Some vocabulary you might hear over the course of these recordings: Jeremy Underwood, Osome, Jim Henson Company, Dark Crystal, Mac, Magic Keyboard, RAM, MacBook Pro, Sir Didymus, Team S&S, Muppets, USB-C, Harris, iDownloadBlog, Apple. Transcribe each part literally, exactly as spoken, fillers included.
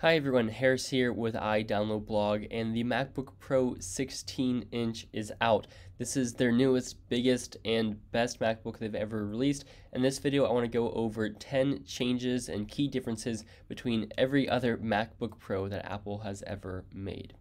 Hi everyone, Harris here with iDownloadBlog, and the MacBook Pro sixteen inch is out. This is their newest, biggest, and best MacBook they've ever released. In this video, I want to go over ten changes and key differences between every other MacBook Pro that Apple has ever made.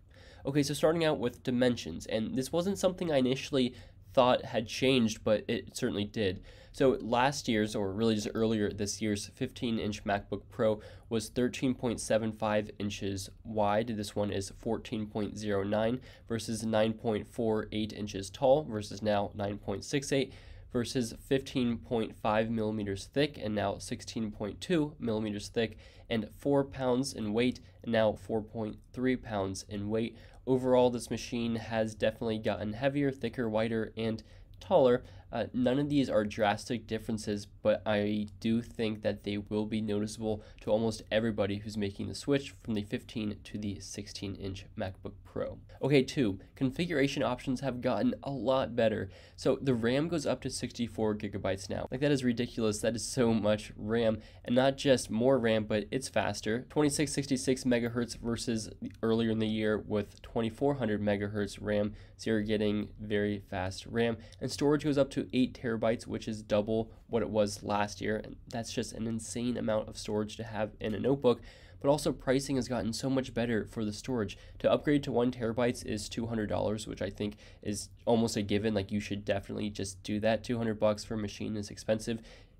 Okay, so starting out with dimensions, and this wasn't something I initially thought had changed, but it certainly did. So last year's, or really just earlier this year's, fifteen inch MacBook Pro was thirteen point seven five inches wide. This one is fourteen point zero nine versus nine point four eight inches tall versus now nine point six eight versus fifteen point five millimeters thick and now sixteen point two millimeters thick, and four pounds in weight and now four point three pounds in weight. Overall, this machine has definitely gotten heavier, thicker, wider, and taller. Uh, none of these are drastic differences, but I do think that they will be noticeable to almost everybody who's making the switch from the fifteen to the sixteen inch MacBook Pro. Okay, two, configuration options have gotten a lot better. So the RAM goes up to sixty-four gigabytes now. Like, that is ridiculous. That is so much RAM, and not just more RAM, but it's faster. twenty-six sixty-six megahertz versus earlier in the year with twenty-four hundred megahertz RAM. So you're getting very fast RAM, and storage goes up to to eight terabytes, which is double what it was last year, and that's just an insane amount of storage to have in a notebook. But also, pricing has gotten so much better for the storage. To upgrade to one terabytes is two hundred dollars, which I think is almost a given. Like, you should definitely just do that. two hundred bucks for a machine is expensive.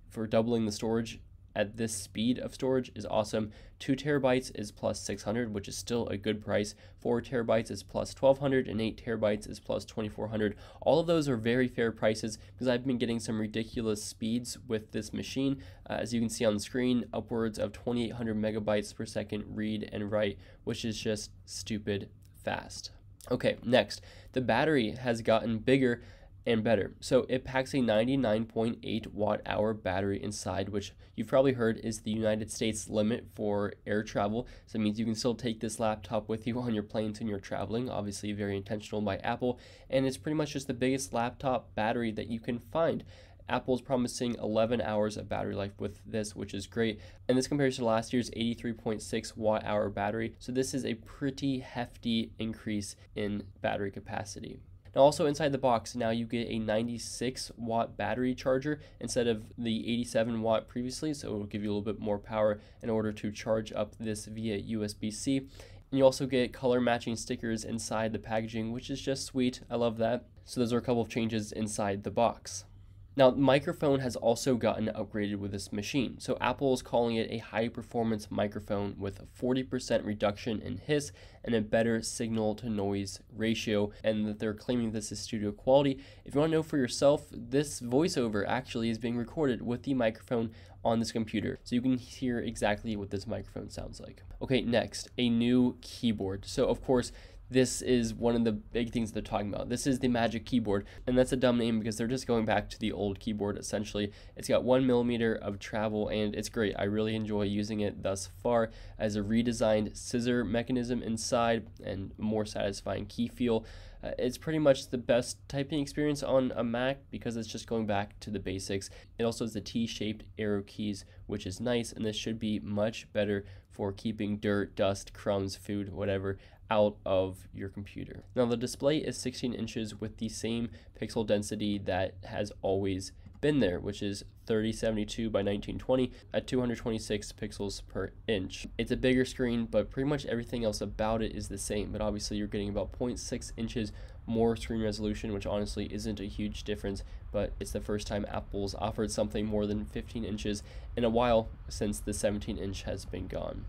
For doubling the storage at this speed of storage is awesome. Two terabytes is plus six hundred, which is still a good price. Four terabytes is plus twelve hundred, and eight terabytes is plus twenty-four hundred. All of those are very fair prices, because I've been getting some ridiculous speeds with this machine. Uh, as you can see on the screen, upwards of twenty-eight hundred megabytes per second read and write, which is just stupid fast. Okay, next, the battery has gotten bigger and better. So it packs a ninety-nine point eight watt hour battery inside, which you've probably heard is the United States limit for air travel. So it means you can still take this laptop with you on your planes when you're traveling, obviously very intentional by Apple. And it's pretty much just the biggest laptop battery that you can find. Apple's promising eleven hours of battery life with this, which is great. And this compares to last year's eighty-three point six watt hour battery. So this is a pretty hefty increase in battery capacity. Also, inside the box, now you get a ninety-six watt battery charger instead of the eighty-seven watt previously, so it'll give you a little bit more power in order to charge up this via U S B C. And you also get color matching stickers inside the packaging, which is just sweet. I love that. So those are a couple of changes inside the box. Now, the microphone has also gotten upgraded with this machine. So Apple is calling it a high-performance microphone with a forty percent reduction in hiss and a better signal-to-noise ratio, and that they're claiming this is studio quality. If you want to know for yourself, this voiceover actually is being recorded with the microphone on this computer, so you can hear exactly what this microphone sounds like. Okay, next, a new keyboard. So, of course, this is one of the big things they're talking about. This is the Magic Keyboard, and that's a dumb name because they're just going back to the old keyboard, essentially. It's got one millimeter of travel, and it's great. I really enjoy using it thus far, as a redesigned scissor mechanism inside and more satisfying key feel. Uh, it's pretty much the best typing experience on a Mac because it's just going back to the basics. It also has the T-shaped arrow keys, which is nice, and this should be much better for keeping dirt, dust, crumbs, food, whatever, out of your computer. Now, the display is sixteen inches with the same pixel density that has always been there, which is thirty seventy-two by nineteen twenty at two hundred twenty-six pixels per inch. It's a bigger screen, but pretty much everything else about it is the same, but obviously you're getting about zero point six inches more screen resolution, which honestly isn't a huge difference, but it's the first time Apple's offered something more than fifteen inches in a while since the seventeen inch has been gone.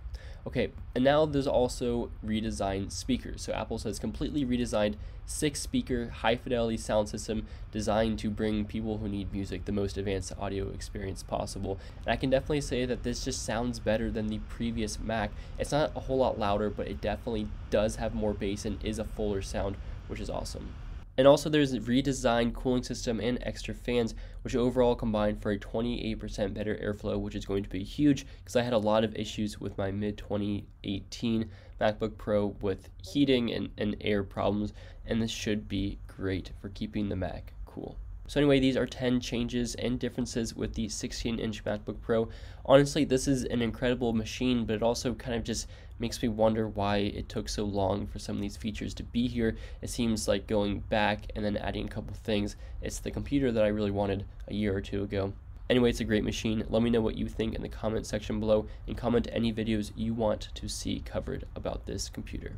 Okay, and now there's also redesigned speakers. So Apple has completely redesigned six speaker high fidelity sound system designed to bring people who need music the most advanced audio experience possible. And I can definitely say that this just sounds better than the previous Mac. It's not a whole lot louder, but it definitely does have more bass and is a fuller sound, which is awesome. And also, there's a redesigned cooling system and extra fans, which overall combine for a twenty-eight percent better airflow, which is going to be huge because I had a lot of issues with my mid twenty eighteen MacBook Pro with heating and, and air problems, and this should be great for keeping the Mac cool. So anyway, these are ten changes and differences with the sixteen inch MacBook Pro. Honestly, this is an incredible machine, but it also kind of just makes me wonder why it took so long for some of these features to be here. It seems like going back and then adding a couple things, it's the computer that I really wanted a year or two ago. Anyway, it's a great machine. Let me know what you think in the comment section below, and comment any videos you want to see covered about this computer.